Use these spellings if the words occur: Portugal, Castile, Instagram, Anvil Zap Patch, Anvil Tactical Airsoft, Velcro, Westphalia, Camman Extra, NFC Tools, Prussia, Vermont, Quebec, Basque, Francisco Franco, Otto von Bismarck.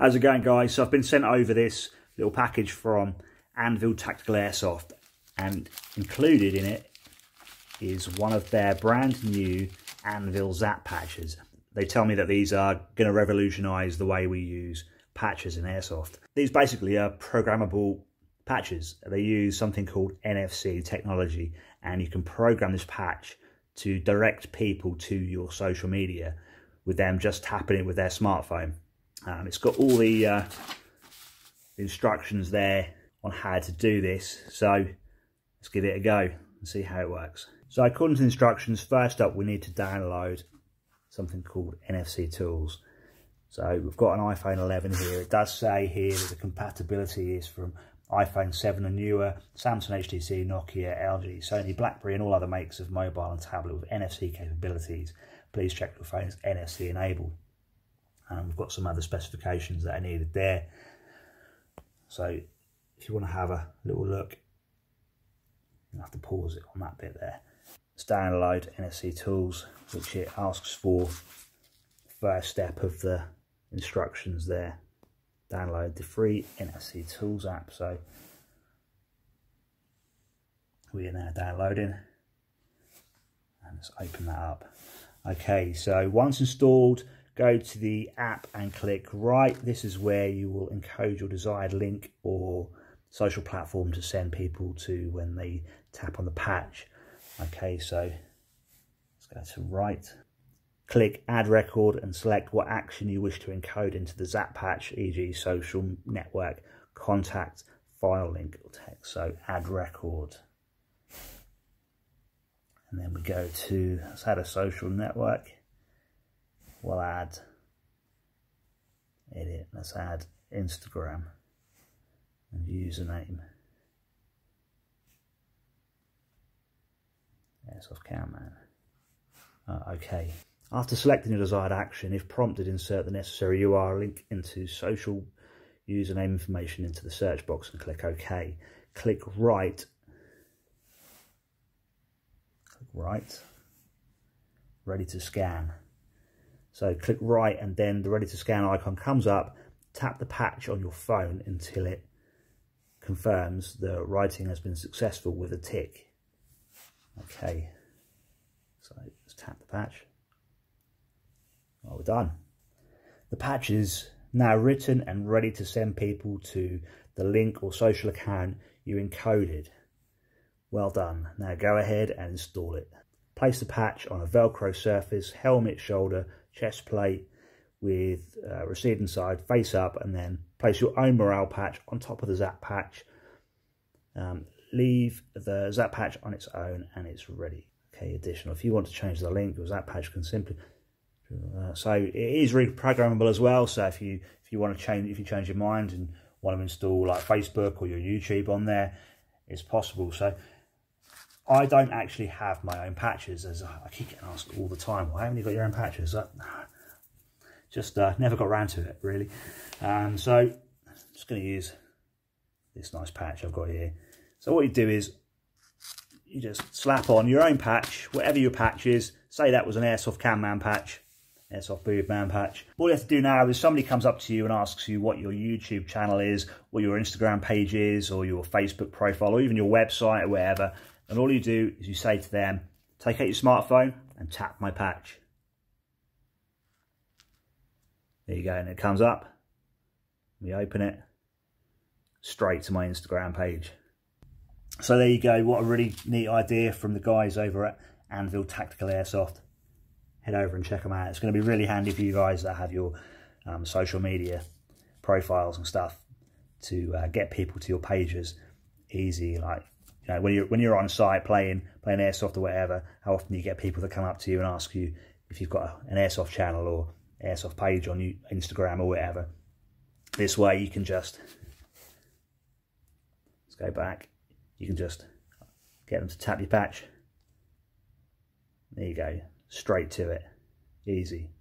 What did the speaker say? How's it going, guys? So I've been sent over this little package from Anvil Tactical Airsoft, and included in it is one of their brand new Anvil Zap patches. They tell me that these are going to revolutionise the way we use patches in airsoft. These basically are programmable patches. They use something called NFC technology, and you can program this patch to direct people to your social media with them just tapping it with their smartphone. It's got all the instructions there on how to do this, so let's give it a go and see how it works. So according to the instructions, first up we need to download something called NFC Tools. So we've got an iPhone 11 here. It does say here that the compatibility is from iPhone 7 and newer, Samsung, HTC, Nokia, LG, Sony, BlackBerry and all other makes of mobile and tablet with NFC capabilities. Please check your phone is NFC enabled. And we've got some other specifications that are needed there. So if you want to have a little look, you'll have to pause it on that bit there. Let's download NFC Tools, which it asks for the first step of the instructions there. Download the free NFC Tools app. So we are now downloading, and let's open that up. Okay, so once installed, go to the app and click right. This is where you will encode your desired link or social platform to send people to when they tap on the patch. Okay, so let's go to right. Click add record and select what action you wish to encode into the Zap patch, e.g. social network, contact, file link or text. So add record. And then we go to, let's add a social network. We'll add edit. Let's add Instagram and username. Airsoft cameraman. Okay. After selecting your desired action, if prompted, insert the necessary URL link into social username information into the search box and click OK. Click right. Click right. Ready to scan. So click right and then the ready to scan icon comes up. Tap the patch on your phone until it confirms the writing has been successful with a tick. Okay, so let's tap the patch. Well, we're done. The patch is now written and ready to send people to the link or social account you encoded. Well done. Now go ahead and install it. Place the patch on a Velcro surface, helmet, shoulder, chest plate with receding side face up, and then place your own morale patch on top of the Zap patch. Leave the Zap patch on its own and it's ready. Okay, additional. If you want to change the link, your Zap patch can simply. So it is reprogrammable as well. So if you want to change, if you change your mind and want to install like Facebook or your YouTube on there, it's possible. So I don't actually have my own patches, as I keep getting asked all the time, why haven't you got your own patches? Just never got around to it, really. So I'm just going to use this nice patch I've got here. So what you do is you just slap on your own patch, whatever your patch is. Say that was an Airsoft Camman patch, Airsoft Boobman patch. All you have to do now is somebody comes up to you and asks you what your YouTube channel is, or your Instagram page is, or your Facebook profile, or even your website or wherever. And all you do is you say to them, take out your smartphone and tap my patch. There you go, and it comes up. We open it straight to my Instagram page. So there you go, what a really neat idea from the guys over at Anvil Tactical Airsoft. Head over and check them out. It's going to be really handy for you guys that have your social media profiles and stuff to get people to your pages easy, like. You know, when you're on site playing airsoft or whatever, how often you get people that come up to you and ask you if you've got an airsoft channel or airsoft page on Instagram or whatever. This way you can just, let's go back, you can just get them to tap your patch. There you go, straight to it, easy.